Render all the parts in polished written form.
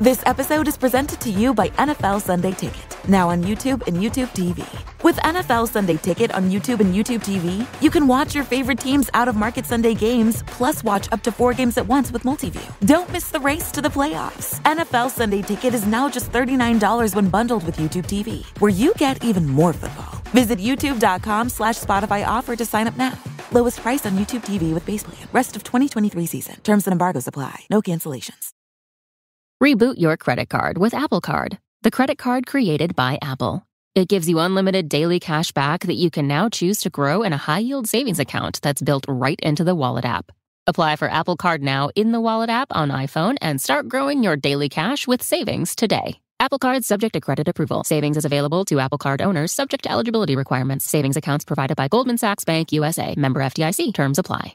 This episode is presented to you by NFL Sunday Ticket, now on YouTube and YouTube TV. With NFL Sunday Ticket on YouTube and YouTube TV, you can watch your favorite team's out-of-market Sunday games, plus watch up to 4 games at once with Multiview. Don't miss the race to the playoffs. NFL Sunday Ticket is now just $39 when bundled with YouTube TV, where you get even more football. Visit youtube.com/Spotify offer to sign up now. Lowest price on YouTube TV with base plan. Rest of 2023 season. Terms and embargoes apply. No cancellations. Reboot your credit card with Apple Card, the credit card created by Apple. It gives you unlimited daily cash back that you can now choose to grow in a high-yield savings account that's built right into the Wallet app. Apply for Apple Card now in the Wallet app on iPhone and start growing your daily cash with savings today. Apple Card subject to credit approval. Savings is available to Apple Card owners subject to eligibility requirements. Savings accounts provided by Goldman Sachs Bank USA. Member FDIC. Terms apply.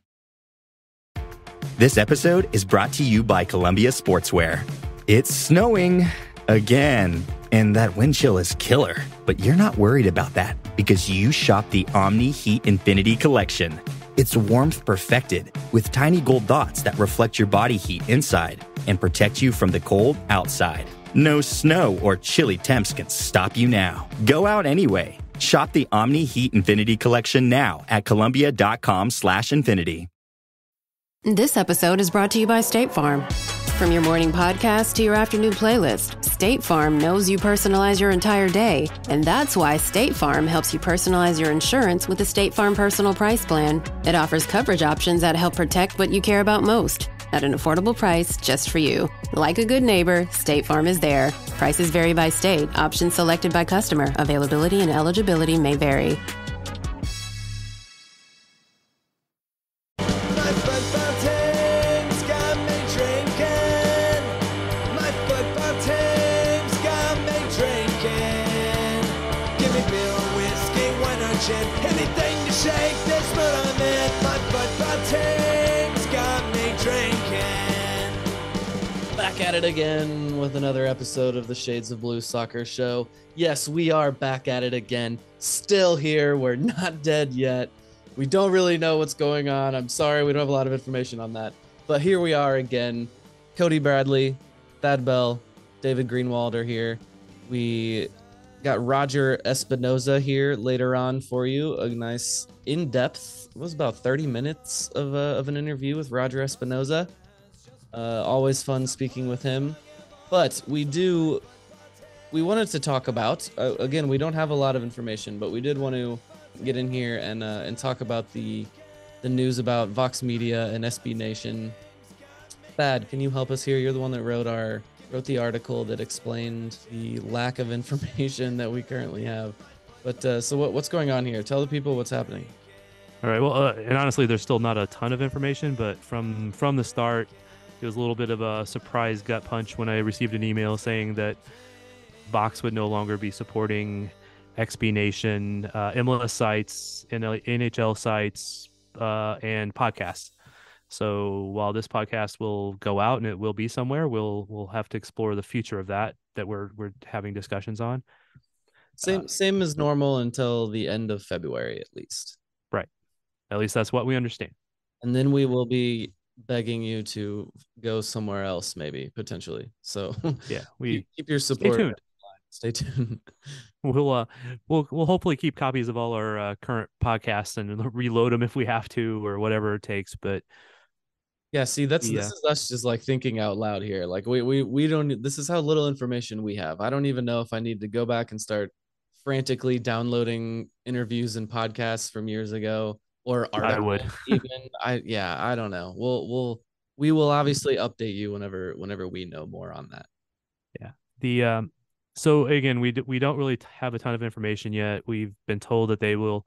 This episode is brought to you by Columbia Sportswear. It's snowing again, and that wind chill is killer. But you're not worried about that because you shop the Omni Heat Infinity Collection. It's warmth perfected with tiny gold dots that reflect your body heat inside and protect you from the cold outside. No snow or chilly temps can stop you now. Go out anyway. Shop the Omni Heat Infinity Collection now at Columbia.com/Infinity. This episode is brought to you by State Farm. From your morning podcast to your afternoon playlist, State Farm knows you personalize your entire day. And that's why State Farm helps you personalize your insurance with the State Farm Personal Price Plan. It offers coverage options that help protect what you care about most at an affordable price just for you. Like a good neighbor, State Farm is there. Prices vary by state. Options selected by customer. Availability and eligibility may vary. At it again with another episode of the Shades of Blue Soccer Show. Yes, we are back at it again. Still here. We're not dead yet. We don't really know what's going on. I'm sorry, we don't have a lot of information on that. But here we are again. Cody Bradley, Thad Bell, David Greenwald are here. We got Roger Espinoza here later on for you. A nice in-depth, it was about 30 minutes of an interview with Roger Espinoza. Always fun speaking with him, but we wanted to talk about, again, we don't have a lot of information, but we did want to get in here and talk about the news about Vox Media and SB Nation. Thad, can you help us here? You're the one that wrote the article that explained the lack of information that we currently have. But so what's going on here? Tell the people what's happening. All right. Well, and honestly, there's still not a ton of information, but from the start, it was a little bit of a surprise gut punch when I received an email saying that Vox would no longer be supporting XB Nation, MLS sites, NHL sites, and podcasts. So while this podcast will go out and it will be somewhere, we'll have to explore the future of that we're having discussions on. Same as normal until the end of February, at least. Right. At least that's what we understand. And then we will be begging you to go somewhere else, maybe, potentially. So yeah, we keep your support. Stay tuned. We'll hopefully keep copies of all our current podcasts and reload them if we have to or whatever it takes. But yeah, see, this is us just like thinking out loud here. Like we don't. This is how little information we have. I don't even know if I need to go back and start frantically downloading interviews and podcasts from years ago. Or I would even I don't know. We will obviously update you whenever we know more on that. Yeah. The so again, we don't really have a ton of information yet. We've been told that they will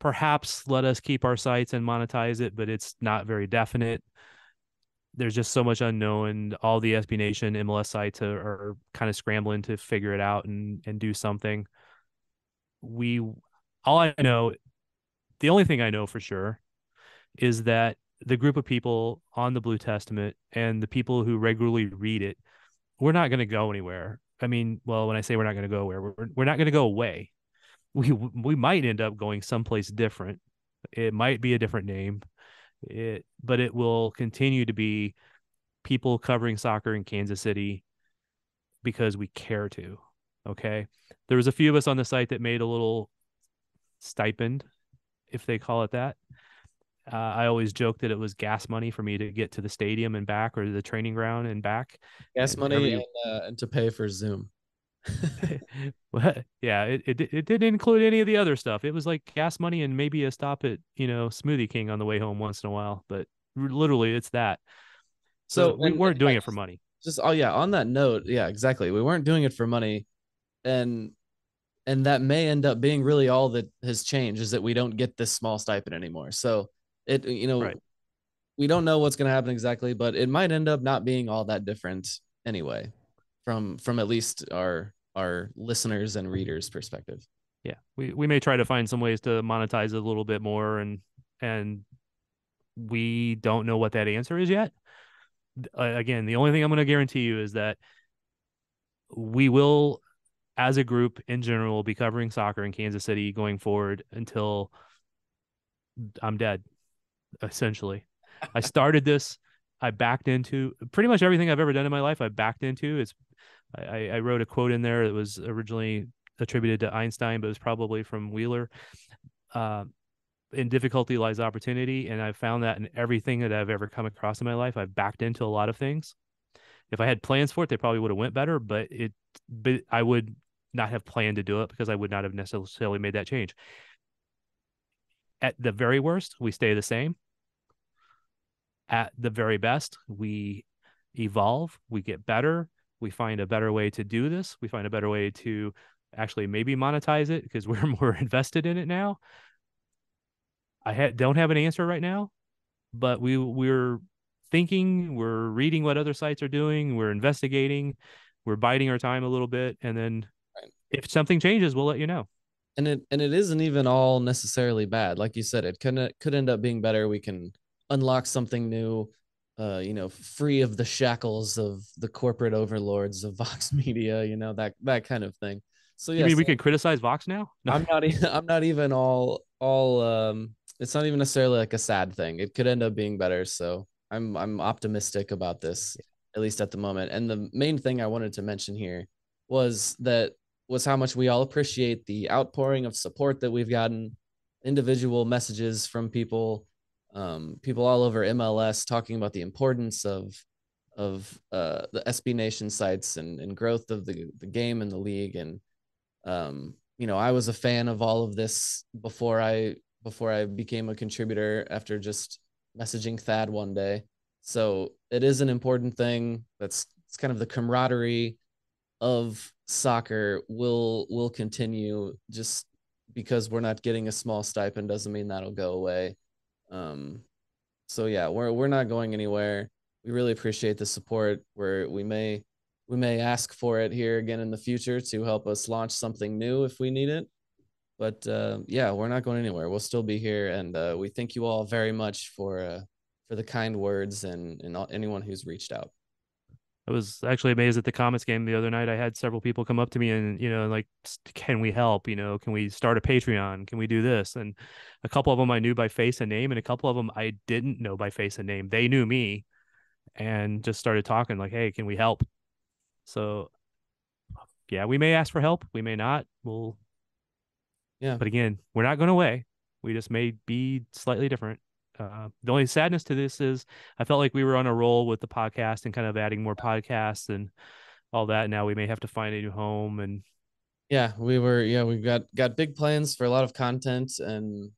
perhaps let us keep our sites and monetize it, but it's not very definite. There's just so much unknown. All the SB Nation MLS sites are kind of scrambling to figure it out and do something. The only thing I know for sure is that the group of people on the Blue Testament and the people who regularly read it, we're not going to go anywhere. I mean, well, when I say we're not going to go anywhere, we're not going to go away. We might end up going someplace different. It might be a different name, but it will continue to be people covering soccer in Kansas City because we care to. Okay. There was a few of us on the site that made a little stipend, if they call it that. I always joked that it was gas money for me to get to the stadium and back, or the training ground and back. Gas and money and to pay for Zoom. Yeah, it didn't include any of the other stuff. It was like gas money and maybe a stop at, you know, Smoothie King on the way home once in a while. But literally, it's that. So we weren't doing it for money. Just on that note, yeah, exactly. We weren't doing it for money, and that may end up being really all that has changed, is that we don't get this small stipend anymore. So it, you know, right. We don't know what's going to happen exactly, but it might end up not being all that different anyway, from at least our listeners and readers' perspective. Yeah, we may try to find some ways to monetize it a little bit more, and we don't know what that answer is yet. Again, the only thing I'm going to guarantee you is that we will, as a group in general, be covering soccer in Kansas City going forward until I'm dead, essentially. I started this. I backed into pretty much everything I've ever done in my life. I backed into it's. I wrote a quote in there that was originally attributed to Einstein, but it was probably from Wheeler. In difficulty lies opportunity, and I've found that in everything that I've ever come across in my life. I've backed into a lot of things. If I had plans for it, they probably would have went better, but I would not have planned to do it because I would not have necessarily made that change. At the very worst, we stay the same. At the very best, we evolve, we get better, we find a better way to do this, we find a better way to actually maybe monetize it because we're more invested in it now. I don't have an answer right now, but we're thinking, we're reading what other sites are doing, we're investigating, we're biding our time a little bit, and then if something changes, we'll let you know. And it isn't even all necessarily bad. Like you said, it could end up being better. We can unlock something new, you know, free of the shackles of the corporate overlords of Vox Media, you know, that kind of thing. So yeah, we could criticize Vox now. No. I'm not even all. It's not even necessarily like a sad thing. It could end up being better. So I'm optimistic about this, at least at the moment. And the main thing I wanted to mention here was how much we all appreciate the outpouring of support that we've gotten, individual messages from people all over MLS talking about the importance of the SB Nation sites and growth of the game and the league. And you know, I was a fan of all of this before I became a contributor after just messaging Thad one day. So it is an important thing. It's kind of the camaraderie of soccer will continue. Just because we're not getting a small stipend doesn't mean that'll go away. So yeah, we're not going anywhere. We really appreciate the support. We may ask for it here again in the future to help us launch something new if we need it. But yeah, we're not going anywhere. We'll still be here, and we thank you all very much for the kind words and anyone who's reached out. I was actually amazed at the comments game the other night. I had several people come up to me and, you know, like, can we help? You know, can we start a Patreon? Can we do this? And a couple of them I knew by face and name, and a couple of them I didn't know by face and name. They knew me and just started talking like, hey, can we help? So yeah, we may ask for help. We may not. But again, we're not going away. We just may be slightly different. The only sadness to this is I felt like we were on a roll with the podcast and kind of adding more podcasts and all that. Now we may have to find a new home. And yeah, we've got big plans for a lot of content, and,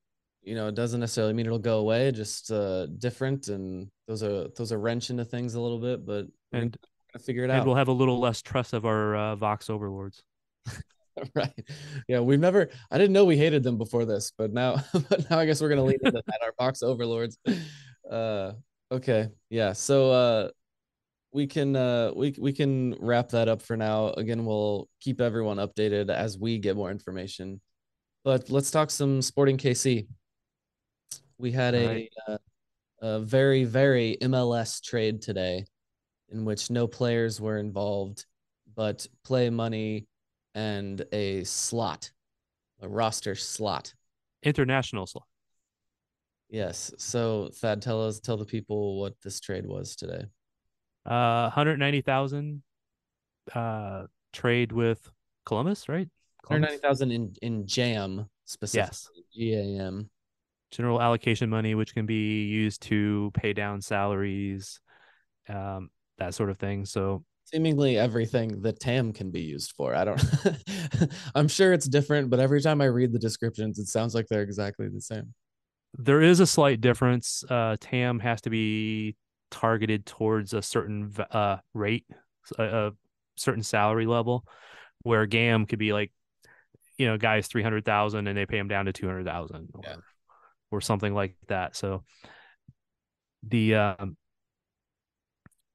you know, it doesn't necessarily mean it'll go away, just different. And those are wrench into things a little bit, but we're gonna figure it out. And we'll have a little less trust of our Vox overlords. Right. Yeah, I didn't know we hated them before this, but now I guess we're going to lean into that, our Vox overlords. Okay. Yeah. So we can wrap that up for now. Again, we'll keep everyone updated as we get more information, but let's talk some Sporting KC. We had a very, very MLS trade today in which no players were involved, but play money and a roster slot. International slot. Yes. So Thad, tell the people what this trade was today. $190,000 trade with Columbus, right? 190,000 in JAM specifically. Yes. GAM. General allocation money, which can be used to pay down salaries, that sort of thing. So seemingly everything the TAM can be used for. I don't I'm sure it's different, but every time I read the descriptions, it sounds like they're exactly the same. There is a slight difference. TAM has to be targeted towards a certain rate, a certain salary level, where GAM could be like, you know, guys 300,000 and they pay him down to 200,000 or something like that. So the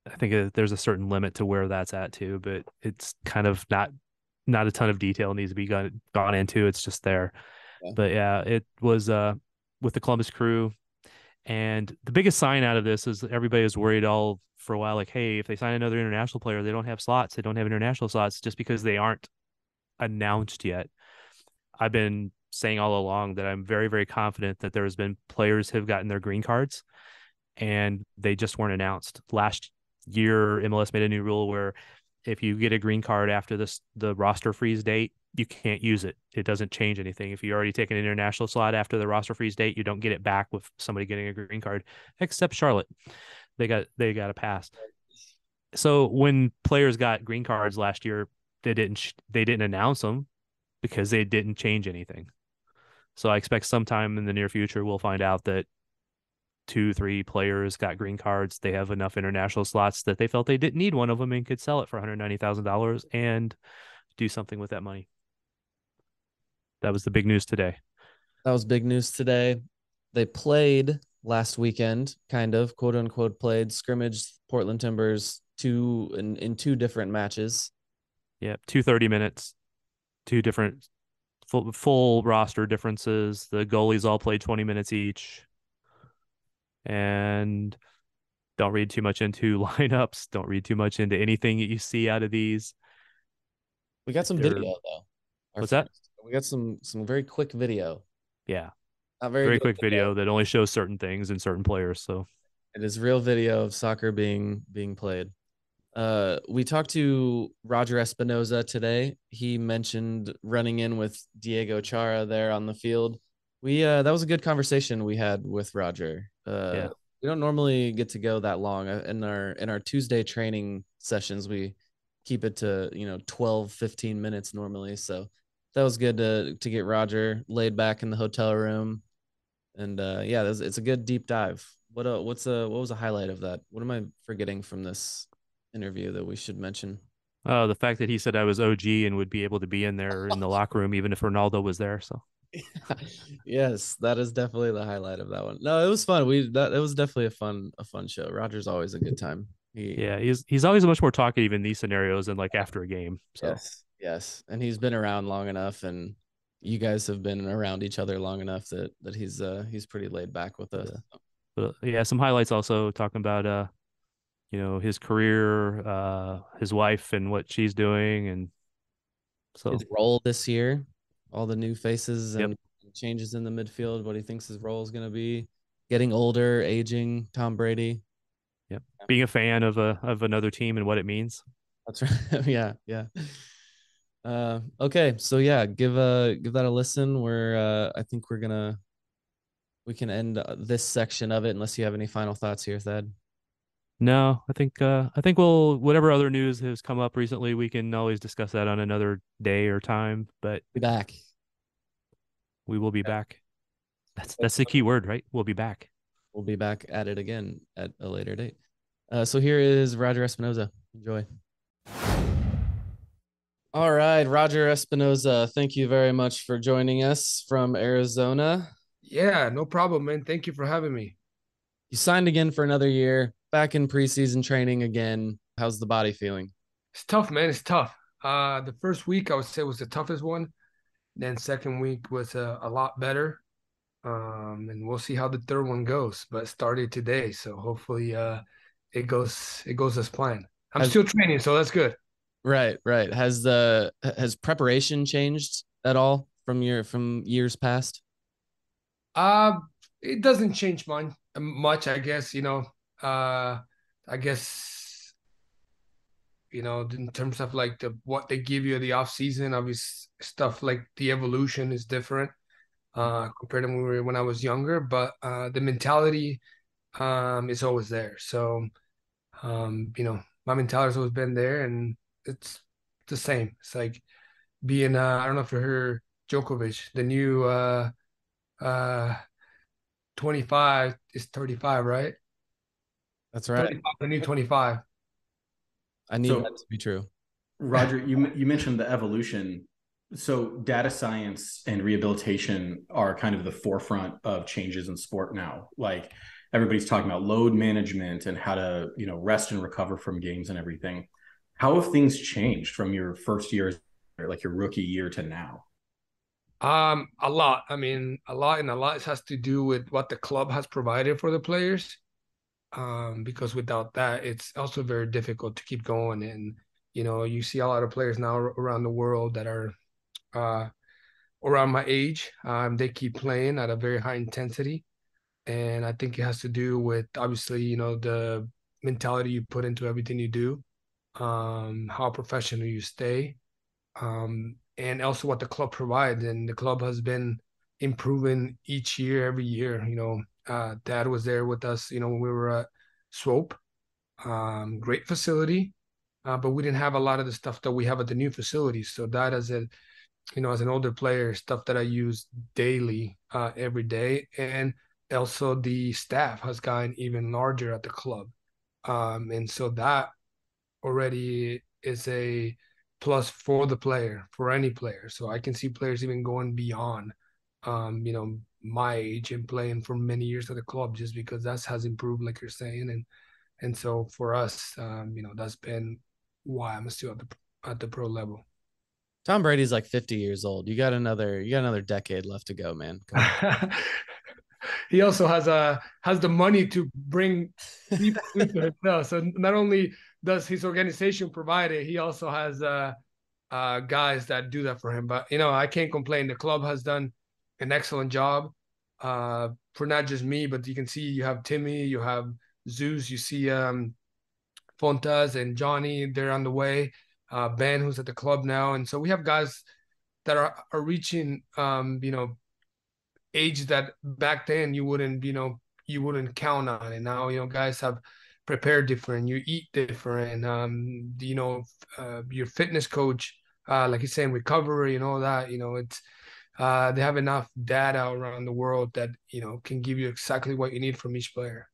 I think there's a certain limit to where that's at too, but it's kind of not a ton of detail needs to be gone into. It's just there. Yeah. But yeah, it was with the Columbus Crew. And the biggest sign out of this is everybody was worried all for a while, like, hey, if they sign another international player, they don't have slots. They don't have international slots just because they aren't announced yet. I've been saying all along that I'm very, very confident that there has been players who have gotten their green cards and they just weren't announced. Last year, MLS made a new rule where if you get a green card after the roster freeze date, you can't use it. It doesn't change anything. If you already take an international slot after the roster freeze date, you don't get it back with somebody getting a green card, except Charlotte. They got a pass. So when players got green cards last year, they didn't announce them because they didn't change anything. So I expect sometime in the near future, we'll find out that 2-3 players got green cards. They have enough international slots that they felt they didn't need one of them and could sell it for $190,000 and do something with that money. That was the big news today. That was big news today. They played last weekend, kind of, quote unquote, played scrimmage Portland Timbers in two different matches. Yeah, 2 30 minutes, two different full roster differences. The goalies all played 20 minutes each. And don't read too much into lineups. Don't read too much into anything that you see out of these. We got some video though. What's that? We got some very quick video. Yeah. Not very quick video that only shows certain things and certain players. So it is real video of soccer being played. We talked to Roger Espinoza today. He mentioned running in with Diego Chara there on the field. That was a good conversation we had with Roger. Yeah. We don't normally get to go that long in our Tuesday training sessions. We keep it to, 12, 15 minutes normally. So that was good to get Roger laid back in the hotel room. And it's a good deep dive. What was a highlight of that? What am I forgetting from this interview that we should mention? The fact that he said I was OG and would be able to be in there in the locker room, even if Ronaldo was there. So yes, that is definitely the highlight of that one. No, it was fun. It was definitely a fun show. Roger's always a good time. He's always much more talkative in these scenarios than like after a game. So yes. And he's been around long enough, and you guys have been around each other long enough that he's pretty laid back with us. But yeah, some highlights also talking about his career, his wife and what she's doing, and so his role this year, all the new faces and changes in the midfield, what he thinks his role is going to be, getting older, aging, Tom Brady. Yep. Yeah. Being a fan of another team and what it means. That's right. Yeah. Okay. So yeah, give that a listen. I think we can end this section of it unless you have any final thoughts here, Thad. No, I think whatever other news has come up recently, we can always discuss that on another day or time, but we will be back. That's the key word, right? We'll be back. We'll be back at it again at a later date. So here is Roger Espinoza. Enjoy. All right, Roger Espinoza, thank you very much for joining us from Arizona. Yeah, no problem, man. Thank you for having me. You signed again for another year, back in preseason training again. How's the body feeling? It's tough, man. It's tough. The first week, I would say, was the toughest one. Then second week was a lot better. And we'll see how the third one goes, but it started today. So hopefully it goes as planned. I'm still training, so that's good. Right. Has preparation changed at all from years past? It doesn't change mine much, I guess. I guess you know, in terms of like the what they give you the off season. Obviously, stuff like the evolution is different compared to when I was younger, but the mentality is always there. So, you know, my mentality's always been there, and it's the same. It's like being I don't know if you heard Djokovic, the new 25 is 35, right? That's right. 35, the new 25. I need that to be true. Roger, you mentioned the evolution. So data science and rehabilitation are kind of the forefront of changes in sport now. Like everybody's talking about load management and how to, you know, rest and recover from games and everything. How have things changed from your first year, like your rookie year, to now? A lot. I mean, a lot has to do with what the club has provided for the players. Because without that, it's also very difficult to keep going. And, you know, you see a lot of players now around the world that are around my age. They keep playing at a very high intensity. And I think it has to do with, obviously, you know, the mentality you put into everything you do, how professional you stay, and also what the club provides. And the club has been improving each year, every year. You know, Dad was there with us, you know, when we were at Swope. Great facility, but we didn't have a lot of the stuff that we have at the new facilities. So that, as a, you know, as an older player, stuff that I use daily, every day. And also the staff has gotten even larger at the club. And so that already is a plus for the player, for any player. So I can see players even going beyond, you know, my age and playing for many years at the club, just because that has improved, like you're saying. And so for us, you know, that's been why I'm still at the pro level. Tom Brady's like 50 years old. You got another decade left to go, man. He also has the money to bring people into himself. So not only does his organization provide it, he also has guys that do that for him. But, you know, I can't complain. The club has done an excellent job for not just me, but you can see you have Timmy, you have Zeus, you see Fontas and Johnny, they're on the way. Ben, who's at the club now. And so we have guys that are reaching, you know, age that back then you wouldn't count on. And now, you know, guys have prepared different, you eat different, you know, your fitness coach, like he's saying, recovery and all that, you know, it's, they have enough data around the world that, you know, can give you exactly what you need from each player.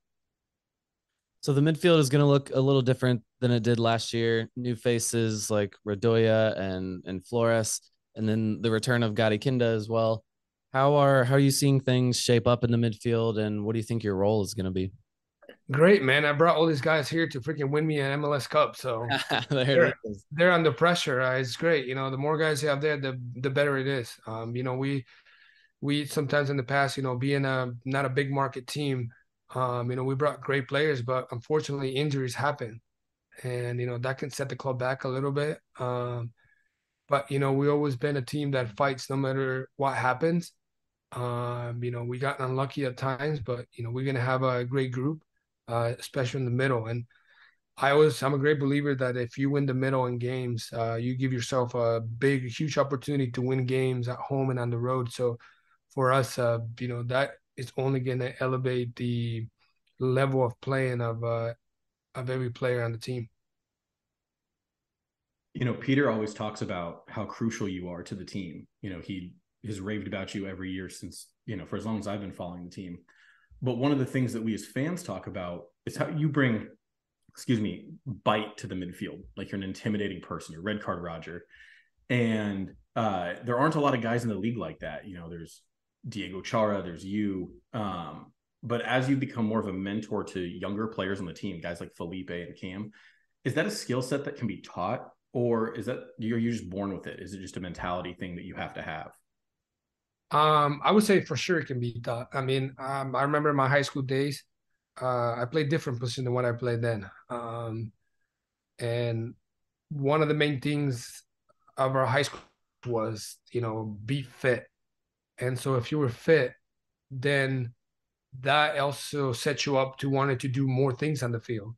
So the midfield is going to look a little different than it did last year. New faces like Radoja and Flores, and then the return of Gadi Kinda as well. How are you seeing things shape up in the midfield, and what do you think your role is going to be? Great, man. I brought all these guys here to freaking win me an MLS Cup, so they're under pressure. It's great. You know, the more guys you have there, the better it is. You know, we sometimes in the past, you know, being not a big market team, you know, we brought great players, but unfortunately injuries happen. And, you know, that can set the club back a little bit. But, you know, we've always been a team that fights no matter what happens. You know, we got unlucky at times, but, you know, we're going to have a great group, especially in the middle. And I'm a great believer that if you win the middle in games, you give yourself a big, huge opportunity to win games at home and on the road. So for us, you know, that is only going to elevate the level of playing of every player on the team. You know, Peter always talks about how crucial you are to the team. You know, he has raved about you every year since, you know, for as long as I've been following the team. But one of the things that we as fans talk about is how you bring, bite to the midfield. Like, you're an intimidating person, you're Red Card Roger. And there aren't a lot of guys in the league like that. You know, there's Diego Chara, there's you. But as you become more of a mentor to younger players on the team, guys like Felipe and Cam, is that a skill set that can be taught? Or is that you're just born with it? Is it just a mentality thing that you have to have? I would say for sure it can be taught. I mean, I remember my high school days. I played different position than what I played then. And one of the main things of our high school was, you know, be fit. And so if you were fit, then that also sets you up to wanting to do more things on the field.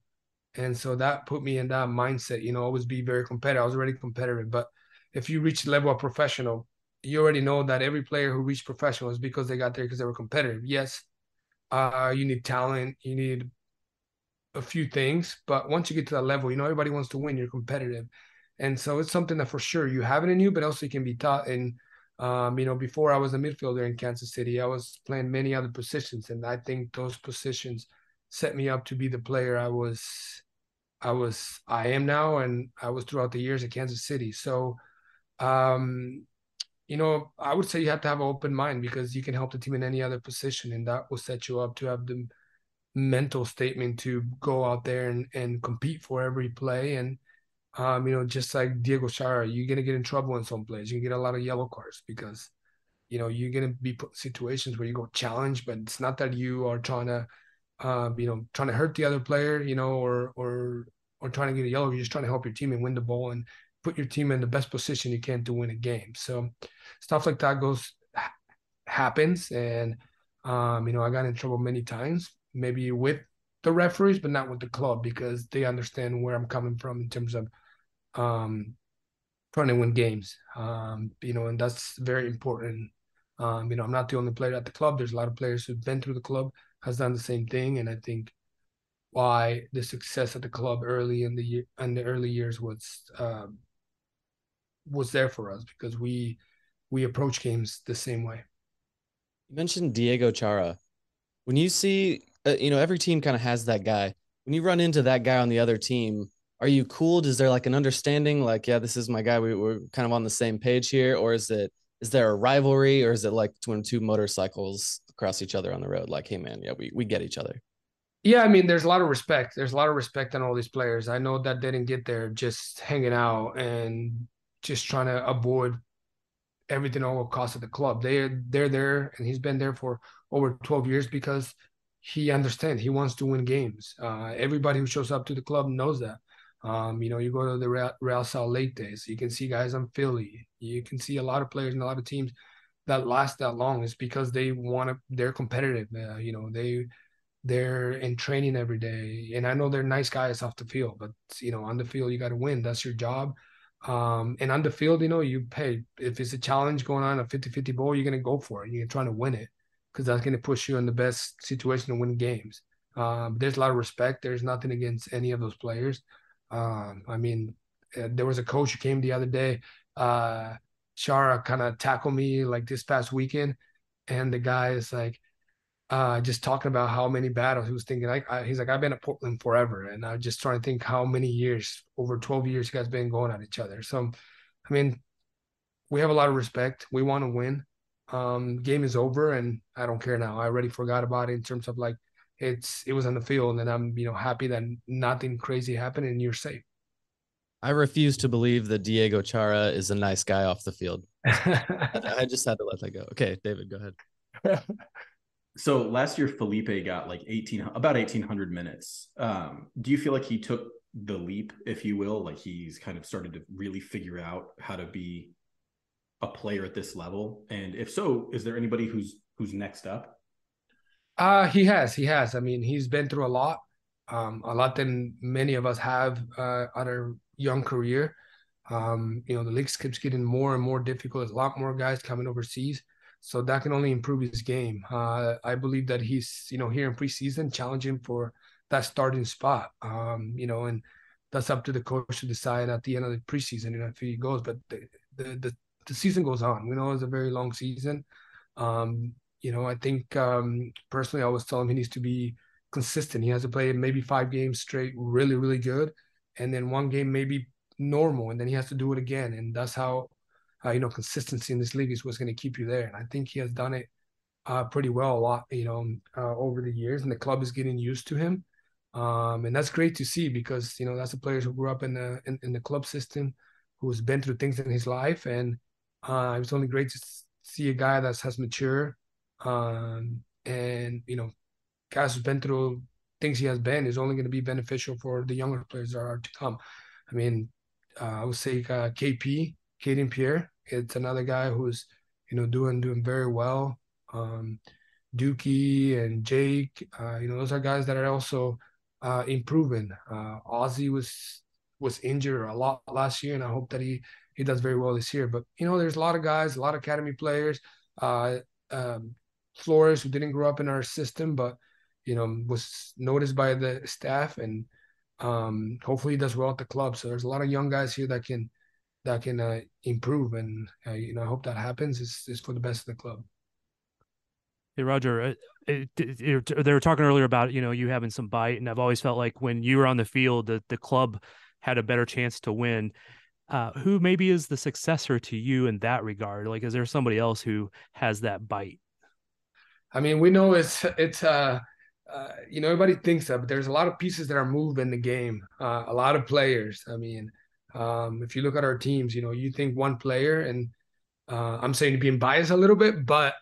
And so that put me in that mindset, you know, always be very competitive. I was already competitive, but if you reach the level of professional, you already know that every player who reached professional is because they got there because they were competitive. Yes, you need talent, you need a few things, but once you get to that level, you know, everybody wants to win, you're competitive. And so it's something that for sure you have it in you, but also you can be taught. And, you know, before I was a midfielder in Kansas City, I was playing many other positions, and I think those positions set me up to be the player I am now, and I was throughout the years at Kansas City. So, you know, I would say you have to have an open mind because you can help the team in any other position, and that will set you up to have the mental statement to go out there and compete for every play. And, you know, just like Diego Chara, you're going to get in trouble in some plays. You can get a lot of yellow cards because, you know, you're going to be put in situations where you go challenge, but it's not that you are trying to, you know, trying to hurt the other player, you know, or trying to get a yellow. You're just trying to help your team and win the ball and put your team in the best position you can to win a game. So stuff like that happens. And, you know, I got in trouble many times, maybe with the referees, but not with the club, because they understand where I'm coming from in terms of trying to win games, you know, and that's very important. You know, I'm not the only player at the club. There's a lot of players who've been through the club, has done the same thing, and I think why the success at the club early in the year and the early years was there for us, because we approach games the same way. You mentioned Diego Chara. When you see, you know, every team kind of has that guy. When you run into that guy on the other team, are you cool? Is there like an understanding, like, yeah, this is my guy, we're kind of on the same page here? Or is there a rivalry, or is it like when two motorcycles across each other on the road, like, hey man, yeah, we get each other? Yeah, I mean, there's a lot of respect. There's a lot of respect on all these players. I know that they didn't get there just hanging out and just trying to avoid everything all costs at the club. They're there, and he's been there for over 12 years because he understands he wants to win games. Everybody who shows up to the club knows that. You know, you go to the Real Salt Lake days, you can see guys on Philly. You can see a lot of players and a lot of teams that last that long. Is because they want to, they're competitive. You know, they're in training every day. And I know they're nice guys off the field, but, you know, on the field, you got to win. That's your job. And on the field, you know, you pay. If it's a challenge going on, a 50-50 ball, you're going to go for it. You're trying to win it because that's going to push you in the best situation to win games. There's a lot of respect. There's nothing against any of those players. I mean, there was a coach who came the other day, Chara kind of tackled me like this past weekend, and the guy is like, just talking about how many battles he was thinking. He's like, I've been at Portland forever, and I was just trying to think how many years, over 12 years, you guys been going at each other. So, I mean, we have a lot of respect. We want to win. Game is over, and I don't care now. I already forgot about it in terms of like, it was on the field, and I'm, you know, happy that nothing crazy happened and you're safe. I refuse to believe that Diego Chara is a nice guy off the field. I just had to let that go. Okay, David, go ahead. So last year, Felipe got like about 1,800 minutes. Do you feel like he took the leap, if you will? Like he's kind of started to really figure out how to be a player at this level? And if so, is there anybody who's next up? He has. I mean, he's been through a lot than many of us have on our young career. You know, the league keeps getting more and more difficult. There's a lot more guys coming overseas, so that can only improve his game. I believe that he's, you know, here in preseason challenging for that starting spot. You know, and that's up to the coach to decide at the end of the preseason, you know, if he goes. But the season goes on. We know it's a very long season. You know, I think personally, I always tell him he needs to be consistent. He has to play maybe 5 games straight, really, really good, and then 1 game maybe normal, and then he has to do it again. And that's how, you know, consistency in this league is what's going to keep you there. And I think he has done it pretty well a lot, you know, over the years, and the club is getting used to him. And that's great to see because, you know, that's the players who grew up in the club system, who's been through things in his life. And it was only great to see a guy that has matured. And, you know, guys who's been through things he has been is only going to be beneficial for the younger players that are to come. I mean, I would say Kaden Pierre, it's another guy who's, you know, doing very well. Dookie and Jake, you know, those are guys that are also improving. Ozzy was injured a lot last year, and I hope that he does very well this year. But, you know, there's a lot of guys, a lot of academy players. Flores, who didn't grow up in our system, but, you know, was noticed by the staff, and hopefully he does well at the club. So there's a lot of young guys here that can improve, and, you know, I hope that happens. It's for the best of the club. Hey, Roger, they were talking earlier about, you know, you having some bite, and I've always felt like when you were on the field, the club had a better chance to win. Who maybe is the successor to you in that regard? Like, is there somebody else who has that bite? I mean, we know it's you know, everybody thinks that, but there's a lot of pieces that are moved in the game. A lot of players. I mean, if you look at our teams, you know, you think one player, and I'm saying being biased a little bit, but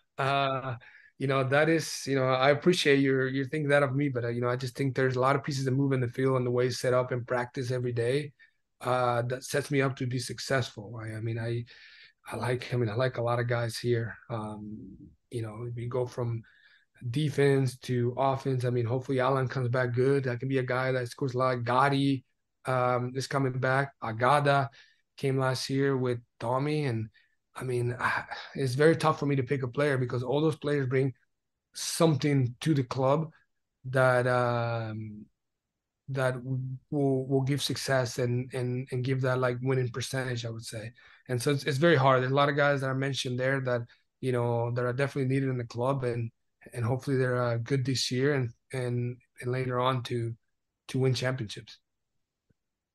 you know, that is, you know, I appreciate your thinking that of me, but you know, I just think there's a lot of pieces that move in the field and the way it's set up and practice every day that sets me up to be successful. Right? I mean, I like a lot of guys here. You know, we go from defense to offense. I mean, hopefully Alan comes back good. That can be a guy that scores a lot. Gotti is coming back. Agada came last year with Tommy. And, I mean, it's very tough for me to pick a player because all those players bring something to the club that will give success and give that, like, winning percentage, I would say. And so it's very hard. There's a lot of guys that I mentioned there that, you know, that are definitely needed in the club, and hopefully they're good this year and later on to win championships.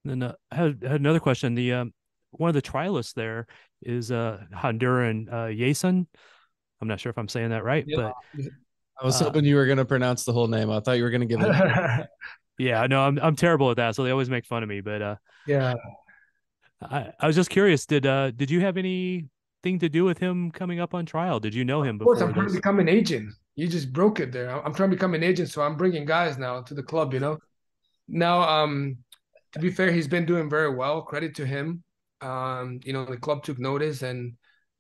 And then I had another question. The one of the trialists there is Honduran Yason. I'm not sure if I'm saying that right, yeah. But I was hoping you were going to pronounce the whole name. I thought you were going to give it. Yeah, no, I'm terrible at that, so they always make fun of me. But yeah, I was just curious. Did you have any thing to do with him coming up on trial? Did you know him before? Of course, I'm trying to become an agent. You just broke it there. I'm trying to become an agent, so I'm bringing guys now to the club, you know. Now, to be fair, he's been doing very well. Credit to him. You know, the club took notice, and,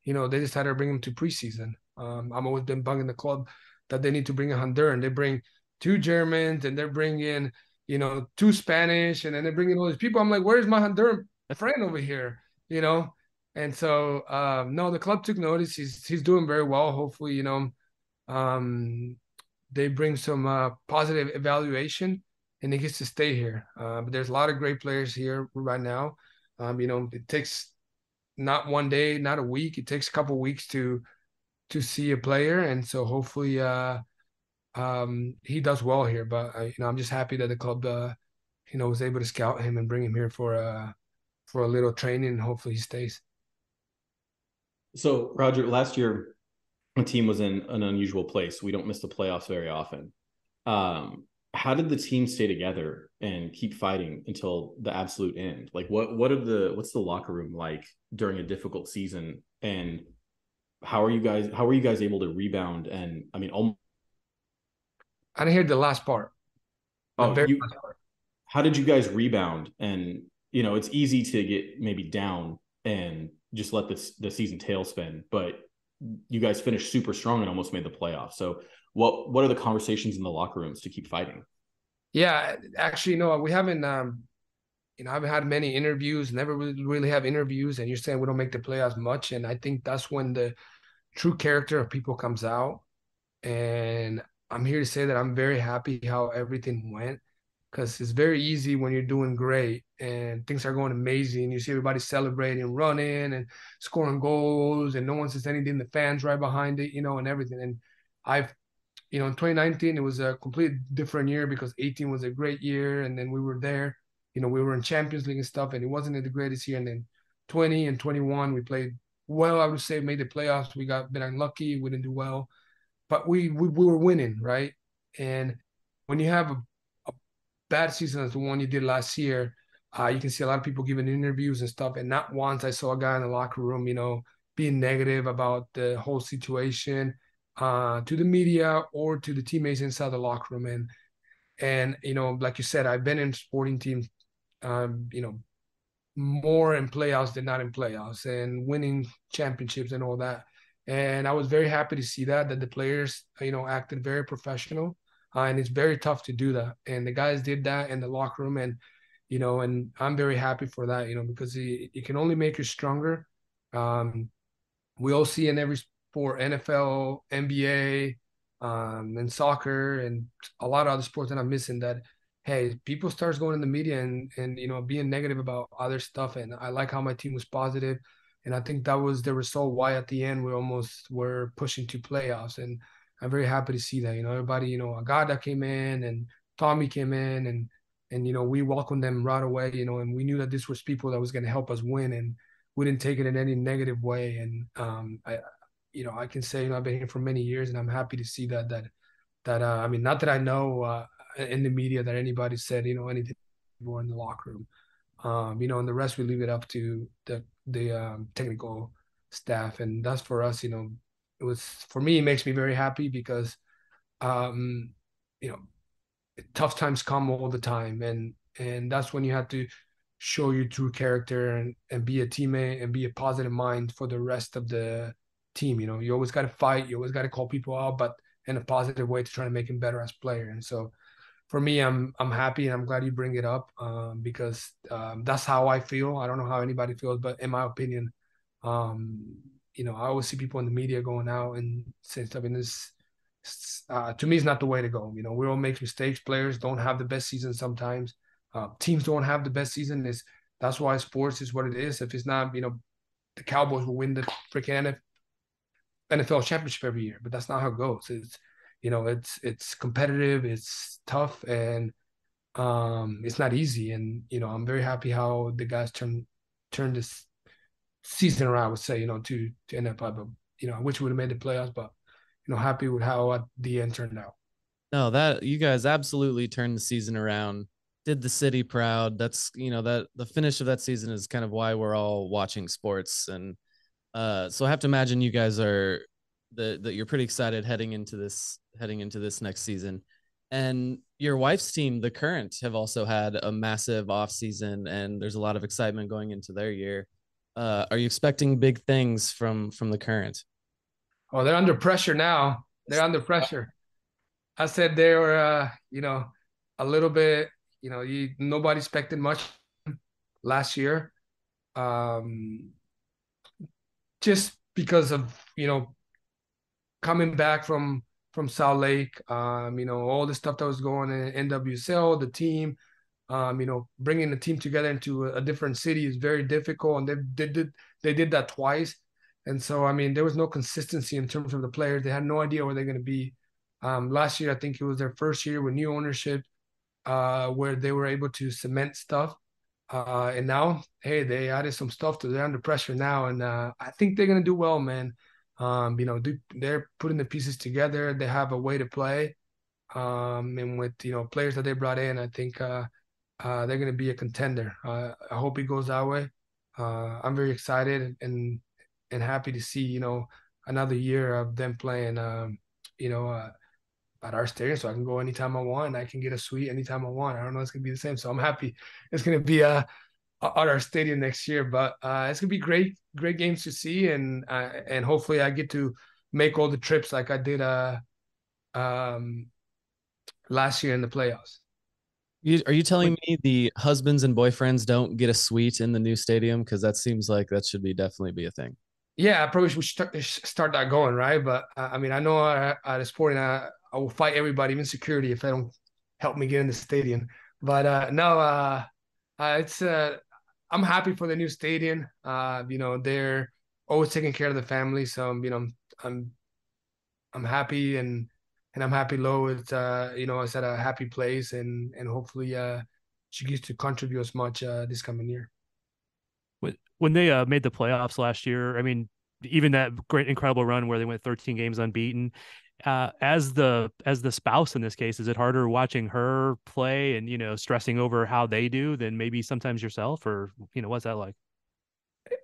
you know, they decided to bring him to preseason. I've always been bugging the club that they need to bring a Honduran. They bring 2 Germans, and they're bringing, you know, 2 Spanish, and then they're bringing all these people. I'm like, where's my Honduran friend over here, you know? And so, no, the club took notice. He's doing very well. Hopefully, you know, they bring some positive evaluation, and he gets to stay here. But there's a lot of great players here right now. You know, it takes not one day, not a week. It takes a couple weeks to see a player. And so hopefully he does well here. But, you know, I'm just happy that the club, you know, was able to scout him and bring him here for a little training, and hopefully he stays. So, Roger, last year, the team was in an unusual place. We don't miss the playoffs very often. How did the team stay together and keep fighting until the absolute end? Like, what's the locker room like during a difficult season? And how are you guys able to rebound? And I mean, I didn't hear the last part. How did you guys rebound? And, you know, it's easy to get maybe down and just let the season tailspin, but you guys finished super strong and almost made the playoffs. So what are the conversations in the locker rooms to keep fighting? Yeah, actually, no, we haven't, you know, I've had many interviews, never really have interviews, and you're saying we don't make the playoffs much. And I think that's when the true character of people comes out. And I'm here to say that I'm very happy how everything went, because it's very easy when you're doing great and things are going amazing. You see everybody celebrating, running, and scoring goals, and no one says anything. The fans right behind it, you know, and everything. And I've, you know, in 2019, it was a complete different year because 18 was a great year. And then we were there, you know, we were in Champions League and stuff, and it wasn't the greatest year. And then 20 and 21, we played well, I would say, made the playoffs. We got been unlucky. We didn't do well, but we were winning, right? And when you have a bad season as the one you did last year, you can see a lot of people giving interviews and stuff. And not once I saw a guy in the locker room, you know, being negative about the whole situation to the media or to the teammates inside the locker room. And you know, like you said, I've been in sporting teams, you know, more in playoffs than not in playoffs and winning championships and all that. And I was very happy to see that the players, you know, acted very professional. And it's very tough to do that. And the guys did that in the locker room. And, you know, and I'm very happy for that, you know, because it can only make you stronger. We all see in every sport, NFL, NBA, and soccer, and a lot of other sports that I'm missing, that, hey, people start going in the media and, you know, being negative about other stuff. And I like how my team was positive. And I think that was the result why at the end we almost were pushing to playoffs. And I'm very happy to see that, you know, everybody, you know, Agada came in and Tommy came in and, you know, we welcomed them right away, you know, and we knew that this was people that was going to help us win, and we didn't take it in any negative way. And, you know, I can say, you know, I've been here for many years, and I'm happy to see that I mean, not that I know in the media that anybody said, you know, anything more in the locker room, you know, and the rest, we leave it up to the technical staff. And that's for us, you know, it was, for me, it makes me very happy because, you know, tough times come all the time. And that's when you have to show your true character and be a teammate and be a positive mind for the rest of the team. You know, you always got to fight. You always got to call people out, but in a positive way to try to make him better as a player. And so for me, I'm happy, and I'm glad you bring it up because that's how I feel. I don't know how anybody feels, but in my opinion, you know, I always see people in the media going out and saying stuff, and this, to me, is not the way to go. You know, we all make mistakes. Players don't have the best season sometimes. Teams don't have the best season. That's why sports is what it is. If it's not, you know, the Cowboys will win the freaking NFL championship every year, but that's not how it goes. It's, you know, it's competitive, it's tough, and it's not easy. And, you know, I'm very happy how the guys turned this season around, I would say, you know, to end up, but, you know, I wish we would have made the playoffs, but, you know, happy with how at the end turned out. No, that you guys absolutely turned the season around, did the city proud. That's, you know, that the finish of that season is kind of why we're all watching sports. And so I have to imagine you guys are that you're pretty excited heading into this next season. And your wife's team, The Current, have also had a massive off season, and there's a lot of excitement going into their year. Are you expecting big things from The Current? Oh, they're under pressure now. They're under pressure. I said they were, you know, a little bit, you know, nobody expected much last year. Just because of, you know, coming back from Salt Lake, you know, all the stuff that was going on in NWSL, the team, you know, bringing the team together into a different city is very difficult, and they did that twice. And so, I mean, there was no consistency in terms of the players. They had no idea where they're going to be. Last year, I think it was their first year with new ownership, where they were able to cement stuff. And now, hey, they added some stuff to. They're under pressure now, and I think they're going to do well, man. You know, they're putting the pieces together. They have a way to play, and with, you know, players that they brought in, I think they're going to be a contender. I hope it goes that way. I'm very excited and happy to see, you know, another year of them playing, you know, at our stadium. So I can go anytime I want. I can get a suite anytime I want. I don't know, it's going to be the same. So I'm happy it's going to be at our stadium next year. But it's going to be great games to see. And hopefully I get to make all the trips like I did last year in the playoffs. Are you telling me the husbands and boyfriends don't get a suite in the new stadium? Because that seems like that should definitely be a thing. Yeah, I probably should start that going, right? But, I mean, I know at Sporting, I will fight everybody, even security, if they don't help me get in the stadium. But, no, it's I'm happy for the new stadium. You know, they're always taking care of the family. So, you know, I'm happy, and I'm happy Lo'eau is, you know, it's at a happy place, and hopefully she gets to contribute as much this coming year. When they made the playoffs last year, I mean, even that great, incredible run where they went 13 games unbeaten, as the spouse in this case, is it harder watching her play and, you know, stressing over how they do than maybe sometimes yourself, or, you know, what's that like?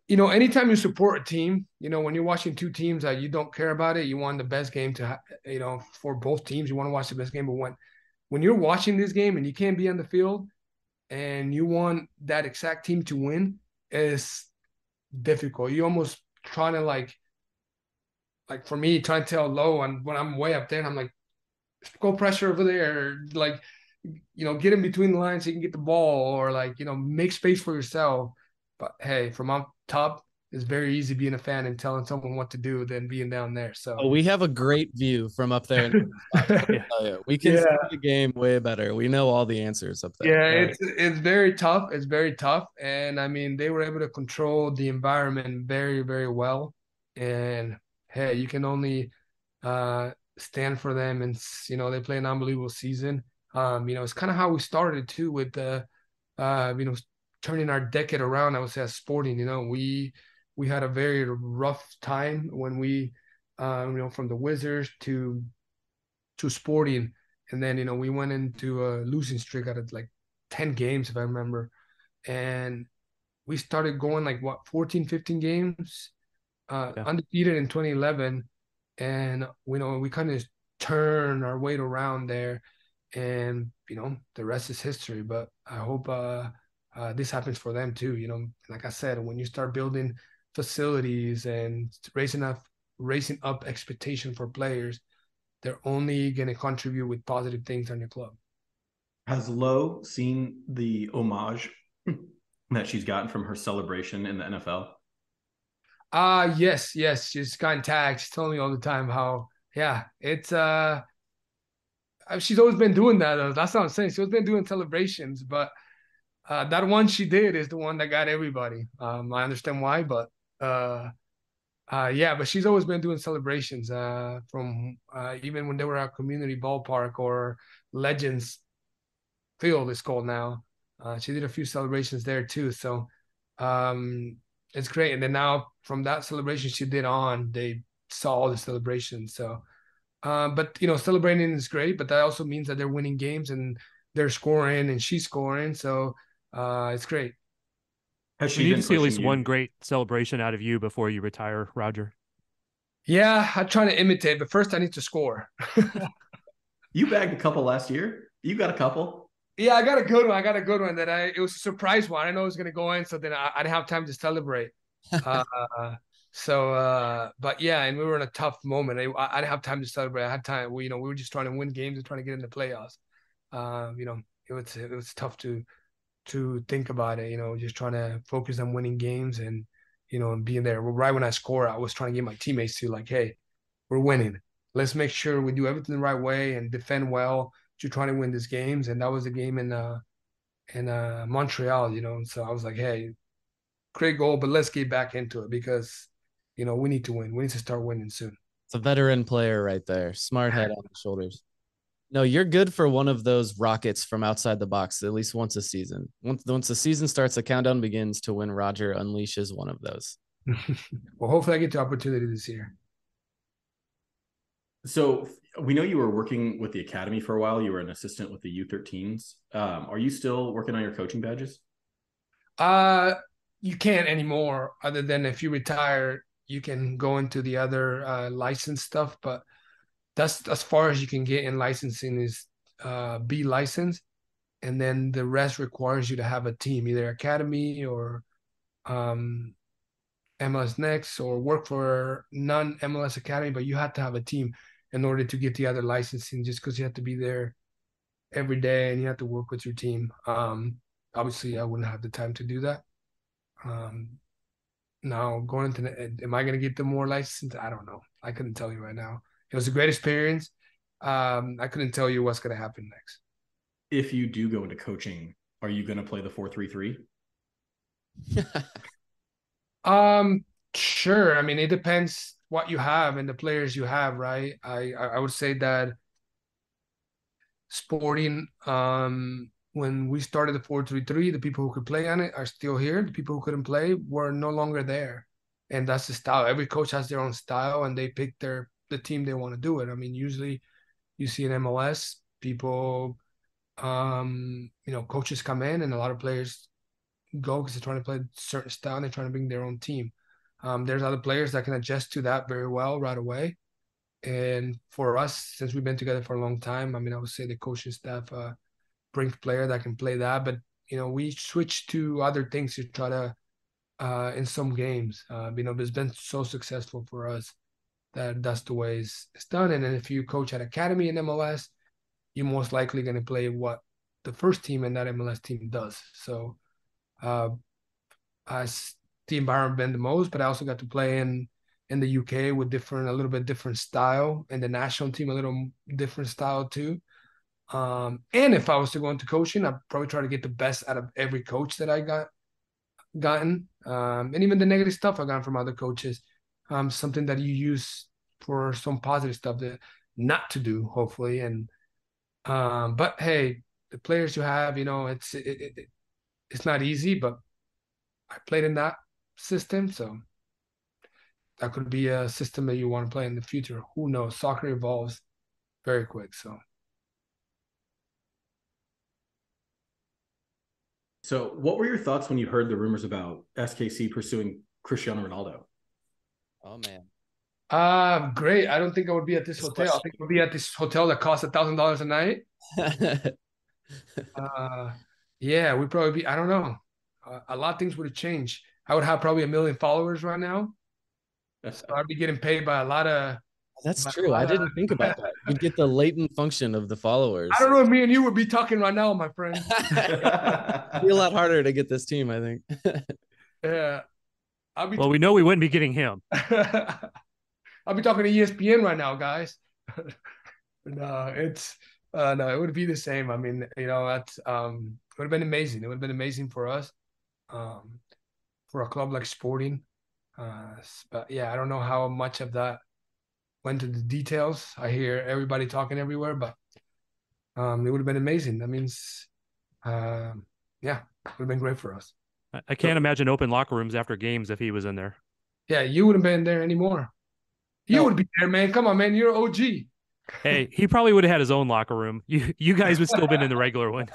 You know, anytime you support a team, you know, when you're watching two teams that you don't care about it, you want the best game to, you know, for both teams, you want to watch the best game. But when you're watching this game and you can't be on the field and you want that exact team to win, it's difficult. You almost trying to like for me, trying to tell Lo'eau, and when I'm way up there, and I'm like, go pressure over there, like, you know, get in between the lines so you can get the ball, or like, you know, make space for yourself. But hey, from up top, it's very easy being a fan and telling someone what to do than being down there. So we have a great view from up there. We can see the game way better. We know all the answers up there. Yeah, right? It's very tough. It's very tough. And I mean, they were able to control the environment very, very well. And hey, you can only stand for them. And, you know, they play an unbelievable season. You know, it's kind of how we started too with, you know, turning our decade around, I would say, as Sporting. You know, we had a very rough time when we, you know, from the Wizards to Sporting. And then, you know, we went into a losing streak out of like 10 games, if I remember. And we started going like, what, 14, 15 games undefeated in 2011. And, you know, we kind of turned our weight around there. And, you know, the rest is history. But I hope this happens for them too. You know, like I said, when you start building – facilities and raising up expectation for players, they're only going to contribute with positive things on your club. Has Lo'eau seen the homage that she's gotten from her celebration in the NFL? Yes. She's gotten tagged. She's telling me all the time how, it's, she's always been doing that. That's what I'm saying. She's always been doing celebrations, but that one she did is the one that got everybody. I understand why, but but she's always been doing celebrations from even when they were at Community Ballpark or Legends Field, it's called now. She did a few celebrations there too. So it's great. And then now from that celebration she did on, they saw all the celebrations. So, but, you know, celebrating is great, but that also means that they're winning games and they're scoring and she's scoring. So, it's great. You need to see at least one great celebration out of you before you retire, Roger. Yeah, I'm trying to imitate, but first I need to score. You bagged a couple last year. You got a couple. Yeah, I got a good one. That it was a surprise one. I know it was going to go in, so then I didn't have time to celebrate. But yeah, and we were in a tough moment. I didn't have time to celebrate. I had time. We, you know, we were just trying to win games and trying to get in the playoffs. You know, it was tough to think about it, you know, just trying to focus on winning games and, you know, and being there. Right when I score, I was trying to get my teammates to like, hey, we're winning. Let's make sure we do everything the right way and defend well to try to win these games. And that was a game in Montreal, you know. And so I was like, hey, great goal, but let's get back into it because, you know, we need to win. We need to start winning soon. It's a veteran player right there. Smart head on the shoulders. No, you're good for one of those rockets from outside the box, at least once a season. Once the season starts, the countdown begins to when Roger unleashes one of those. Well, hopefully I get the opportunity this year. So we know you were working with the academy for a while. You were an assistant with the U13s. Are you still working on your coaching badges? You can't anymore, other than if you retire, you can go into the other license stuff, but that's as far as you can get in licensing is be licensed. And then the rest requires you to have a team, either academy or MLS Next, or work for non-MLS academy, but you have to have a team in order to get the other licensing, just because you have to be there every day and you have to work with your team. Obviously, I wouldn't have the time to do that. Now, going into am I going to get them more licensed? I don't know. I couldn't tell you right now. It was a great experience. I couldn't tell you what's going to happen next. If you do go into coaching, are you going to play the 4-3-3? Sure. I mean, it depends what you have and the players you have, right? I would say that Sporting, when we started the 4-3-3, the people who could play on it are still here. The people who couldn't play were no longer there. And that's the style. Every coach has their own style, and they pick the team they want to do it. I mean, usually you see in MLS, people, you know, coaches come in and a lot of players go because they're trying to play a certain style and they're trying to bring their own team. There's other players that can adjust to that very well right away. And for us, since we've been together for a long time, I mean, I would say the coaching staff brings player that can play that. But, you know, we switch to other things to try to, in some games, you know, it's been so successful for us. That's the way it's done. And then if you coach at academy in MLS, you're most likely going to play what the first team in that MLS team does. So I the environment been the most, but I also got to play in the UK with a little bit different style, and the national team a little different style too. And if I was to go into coaching, I'd probably try to get the best out of every coach that I gotten. And even the negative stuff I got from other coaches, something that you use for some positive stuff that not to do, hopefully. And but hey, the players you have, it's not easy, but I played in that system, so that could be a system that you want to play in the future. Who knows? Soccer evolves very quick, so. So what were your thoughts when you heard the rumors about SKC pursuing Cristiano Ronaldo? Oh, man. Great. I don't think I would be at this hotel. Question. I think I would be at this hotel that costs $1,000 a night. Yeah, we'd probably be, I don't know. A lot of things would have changed. I would have probably 1 million followers right now. So I'd be getting paid by a lot of... That's true. I didn't think about that. You'd get the latent function of the followers. I don't know if me and you would be talking right now, my friend. It'd be a lot harder to get this team, I think. Yeah. Well, we know we wouldn't be getting him. I'll be talking to ESPN right now, guys. No, it would be the same. I mean, that's it would have been amazing. It would have been amazing for us, for a club like Sporting. But yeah, I don't know how much of that went to the details. I hear everybody talking everywhere, but it would have been amazing. That means, yeah, it would have been great for us. I can't imagine open locker rooms after games if he was in there. Yeah, you wouldn't have been there anymore. You would be there, man. Come on, man. You're OG. Hey, he probably would have had his own locker room. You guys would still have been in the regular one.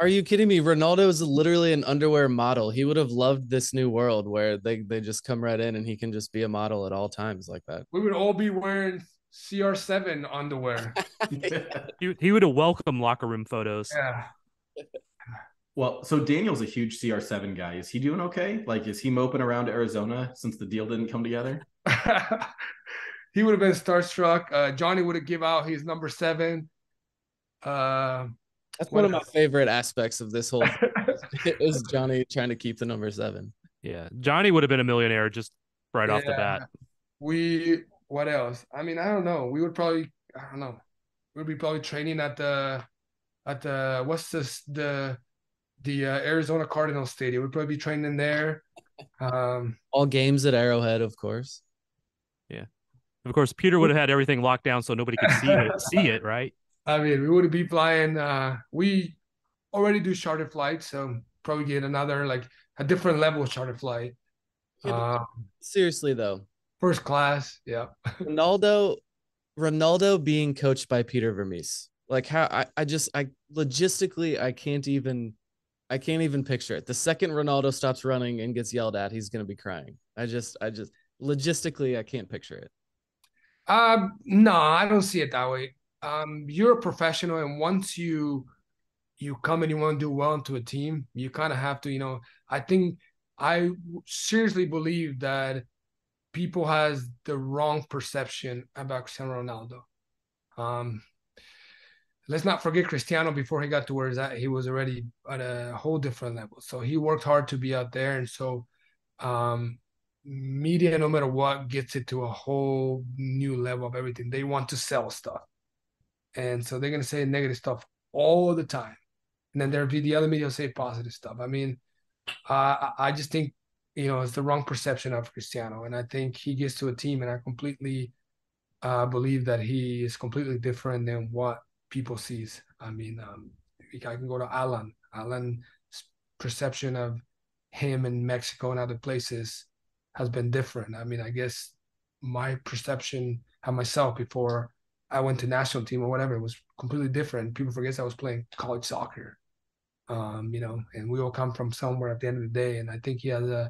Are you kidding me? Ronaldo is literally an underwear model. He would have loved this new world where they just come right in and he can just be a model at all times like that. We would all be wearing CR7 underwear. Yeah. He would have welcomed locker room photos. Yeah. Well, so Daniel's a huge CR7 guy. Is he doing okay? Like, is he moping around Arizona since the deal didn't come together? He would have been starstruck. Johnny would have give out his number 7. That's one of my favorite aspects of this whole thing. It was Johnny trying to keep the number 7. Yeah, Johnny would have been a millionaire just right off the bat. What else? I mean, I don't know. We would probably, I don't know. We'd be probably training at the what's this, the Arizona Cardinals stadium. We'd probably be training there. All games at Arrowhead, of course. Yeah. Of course, Peter would have had everything locked down so nobody could see it, right? I mean, we would be flying. We already do charter flights, so probably get another, like, a different level of charter flight. Yeah, seriously, though. First class, yeah. Ronaldo being coached by Peter Vermes. Like, how I logistically, I can't even picture it. The second Ronaldo stops running and gets yelled at, he's going to be crying. I just, logistically, I can't picture it. No, I don't see it that way. You're a professional, and once you come and you want to do well into a team, you kind of have to, I think I seriously believe that people has the wrong perception about Cristiano Ronaldo. Let's not forget Cristiano, before he got to where he's at, he was already at a whole different level. So he worked hard to be out there. And so, media, no matter what, gets it to a whole new level of everything. They want to sell stuff, and so they're going to say negative stuff all the time, and then there'll be the other media will say positive stuff. I mean, I just think it's the wrong perception of Cristiano, and I think he gets to a team, and I completely believe that he is completely different than what people sees. I mean, I can go to Alan's perception of him in Mexico and other places has been different. I mean, I guess my perception of myself before I went to national team or whatever was completely different. People forget I was playing college soccer, and we all come from somewhere at the end of the day. And I think he has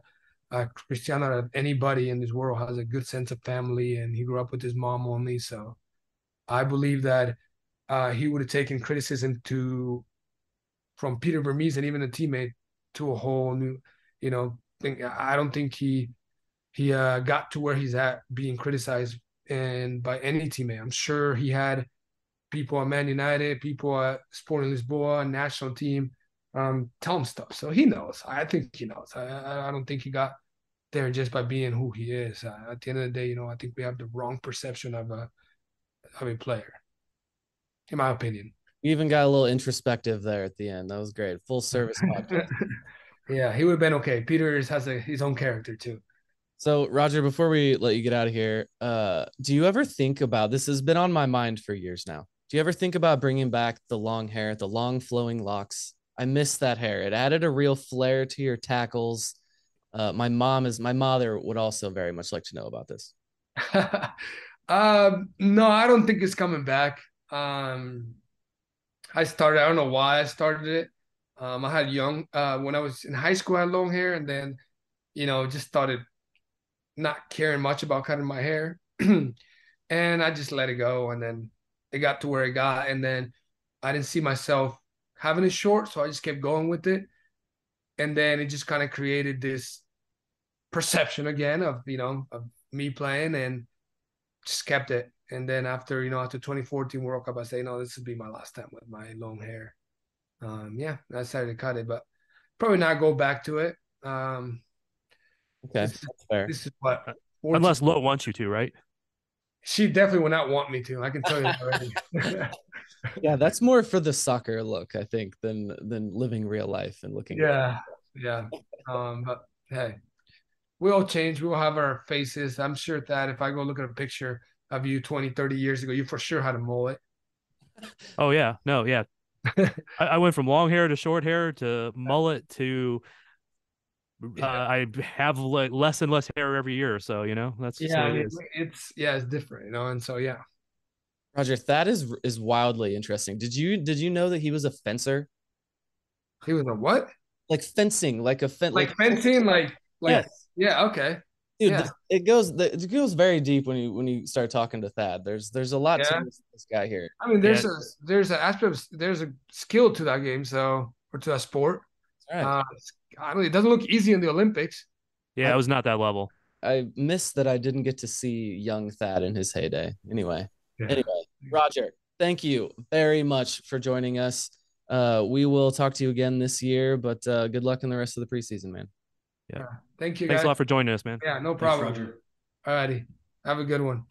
Cristiano, anybody in this world, has a good sense of family, and he grew up with his mom only. So I believe that he would have taken criticism from Peter Vermes and even a teammate to a whole new, thing. I don't think he got to where he's at being criticized and by any teammate. I'm sure he had people at Man United, people at Sporting Lisboa, national team, tell him stuff. So he knows. I think he knows. I don't think he got there just by being who he is. At the end of the day, you know, I think we have the wrong perception of a player, in my opinion. We even got a little introspective there at the end. That was great. Full service podcast. Yeah, he would have been okay. Peter has his own character too. So, Roger, before we let you get out of here, do you ever think about, this has been on my mind for years now, do you ever think about bringing back the long hair, the long flowing locks? I miss that hair. It added a real flair to your tackles. My mother would also very much like to know about this. No, I don't think it's coming back. I don't know why I started it. I had when I was in high school, I had long hair, and then, you know, just started not caring much about cutting my hair. And I just let it go. And then it got to where it got. And then I didn't see myself having it short, so I just kept going with it. And then it just kind of created this perception again of me playing, and just kept it. And then after 2014 World Cup, I say, no, this would be my last time with my long hair. I decided to cut it, but probably not go back to it. Okay, that's fair. This is what, unless Lo'eau wants you to, right? She definitely will not want me to. I can tell you already. Yeah, that's more for the soccer look, I think, than living real life and looking. Yeah, yeah. But hey, we all change. We all have our faces. I'm sure that if I go look at a picture of you 20, 30 years ago, you for sure had a mullet. Oh yeah, no, yeah. I went from long hair to short hair to mullet to. I have like less and less hair every year, so that's just what it is. It's different, and so yeah. Roger, that is wildly interesting. Did you know that he was a fencer? He was a what? Like fencing, yes. Yeah, okay. Dude, yeah. It goes very deep when you start talking to Thad. There's a lot to this guy here. I mean, there's a skill to that game, or to that sport. All right. I mean, it doesn't look easy in the Olympics. Yeah, it was not that level. I miss that I didn't get to see young Thad in his heyday. Anyway, Roger, thank you very much for joining us. We will talk to you again this year, but good luck in the rest of the preseason, man. Yeah. Thank you, guys. Thanks a lot for joining us, man. Yeah, no problem, Roger. All righty. Have a good one.